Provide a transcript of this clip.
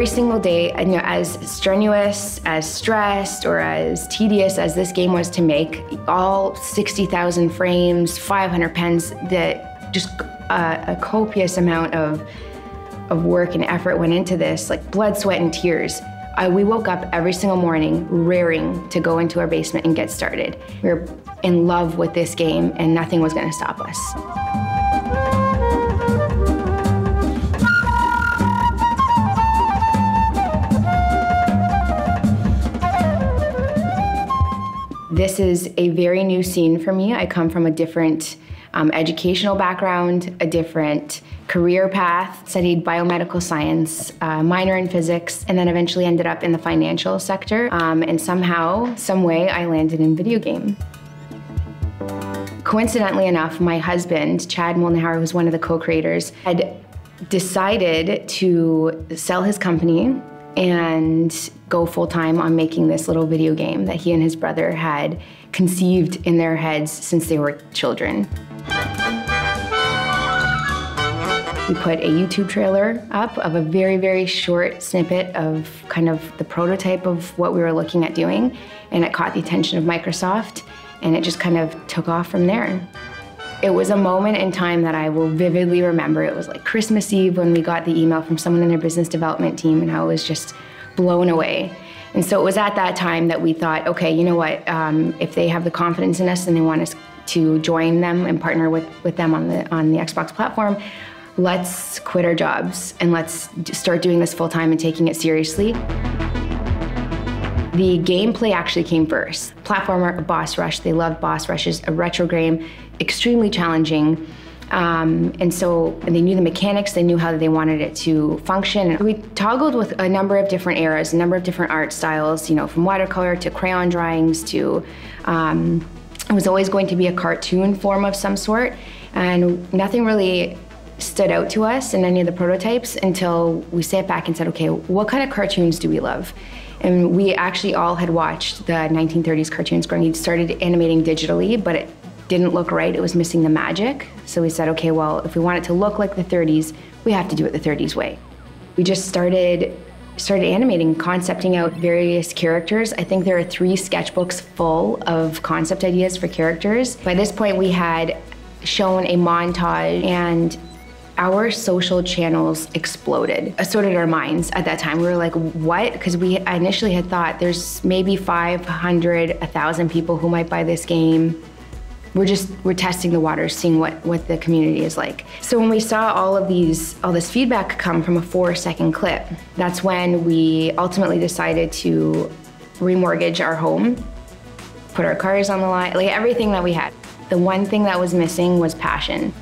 every single day, and, you know, as strenuous, as stressed, or as tedious as this game was to make, all 60,000 frames, 500 pens, that just a copious amount of work and effort went into this, like blood, sweat, and tears. We woke up every single morning raring to go into our basement and get started. We were in love with this game, and nothing was gonna stop us. This is a very new scene for me. I come from a different educational background, a different career path, studied biomedical science, minor in physics, and then eventually ended up in the financial sector. And somehow, some way, I landed in video game. Coincidentally enough, my husband, Chad Moldenhauer, who's one of the co-creators, had decided to sell his company and go full-time on making this little video game that he and his brother had conceived in their heads since they were children. We put a YouTube trailer up of a very, very short snippet of kind of the prototype of what we were looking at doing, and it caught the attention of Microsoft, and it just kind of took off from there. It was a moment in time that I will vividly remember. It was like Christmas Eve when we got the email from someone in their business development team, and I was just blown away. And so it was at that time that we thought, okay, you know what, if they have the confidence in us and they want us to join them and partner with them on the Xbox platform, let's quit our jobs and let's start doing this full time and taking it seriously. The gameplay actually came first. Platformer, boss rush, they loved boss rushes, a retro game, extremely challenging. And they knew the mechanics, they knew how they wanted it to function. We toggled with a number of different eras, a number of different art styles, you know, from watercolor to crayon drawings to, it was always going to be a cartoon form of some sort, and nothing really stood out to us in any of the prototypes until we sat back and said, okay, what kind of cartoons do we love? And we actually all had watched the 1930s cartoons growing up. We started animating digitally, but it didn't look right. It was missing the magic. So we said, okay, well, if we want it to look like the 30s, we have to do it the 30s way. We just started animating, concepting out various characters. I think there are 3 sketchbooks full of concept ideas for characters. By this point, we had shown a montage, and our social channels exploded. So did our minds at that time. We were like, what? Because we initially had thought there's maybe 500, 1,000 people who might buy this game. We're testing the waters, seeing what the community is like. So when we saw all this feedback come from a 4-second clip, that's when we ultimately decided to remortgage our home, put our cars on the line, like everything that we had. The one thing that was missing was passion.